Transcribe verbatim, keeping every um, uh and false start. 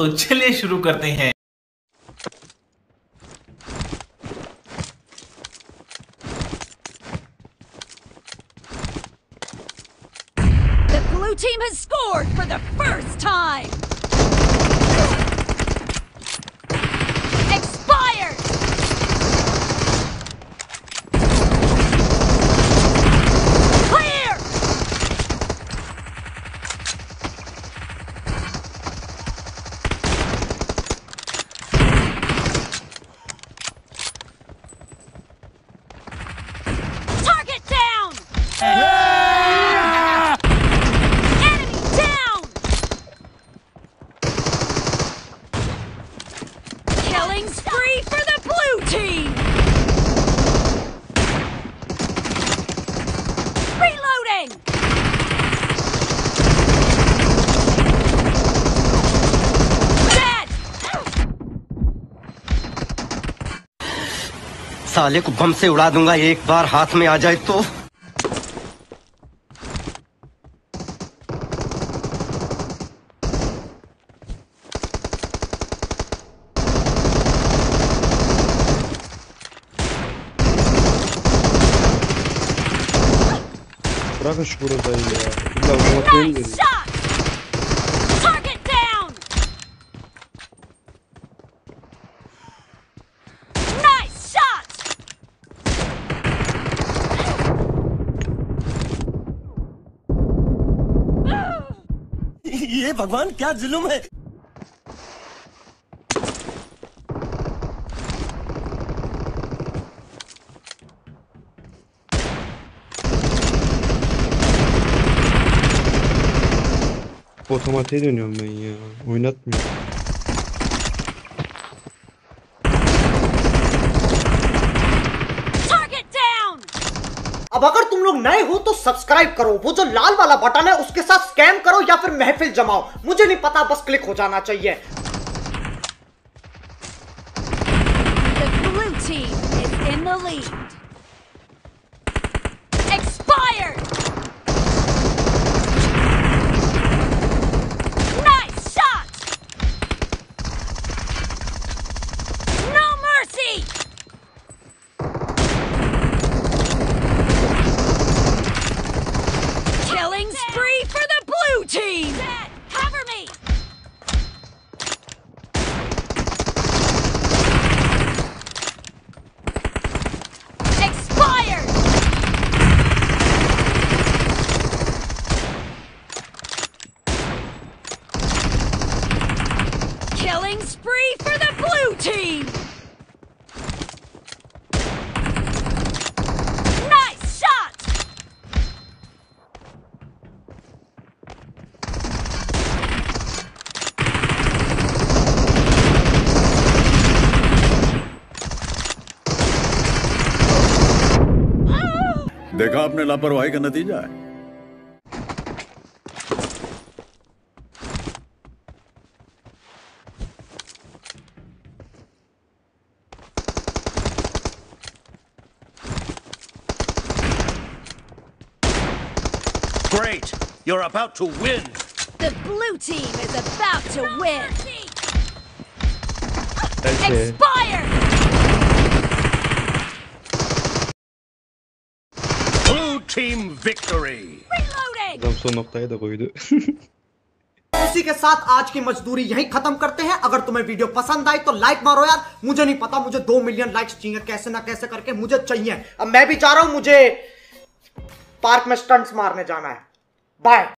दोस्तों चलिए शुरू करते हैं। The blue team has scored for the first time. Spree for the blue team! Reloading! Dead! साले को बम से उड़ा दूंगा एक बार हाथ में आ जाए तो। Bırakın şu buradayı ya. İlla bana koyun verin. ये भगवान क्या जुल्म है। Otomatiğe dönüyorum ben ya. Oynatmıyorum. अब अगर तुम लोग नए हो तो सब्सक्राइब करो, वो जो लाल वाला बटन है उसके साथ स्कैम करो या फिर महफिल जमाओ, मुझे नहीं पता, बस क्लिक हो जाना चाहिए। The blue team is in the lead. Killing spree for the blue team! Nice shot! देखा आपने लापरवाही का नतीजा है। Great! You're about to win! The blue team is about to win! Expire! Blue team victory! Reloading! इसी के साथ आज की मजदूरी यहीं खत्म करते हैं। अगर तुम्हें वीडियो पसंद आई तो लाइक मारो यार, मुझे नहीं पता, मुझे दो मिलियन लाइक्स चाहिए, कैसे ना कैसे करके मुझे चाहिए। अब मैं भी जा रहा हूं, मुझे पार्क में स्टंट्स मारने जाना है। बाय।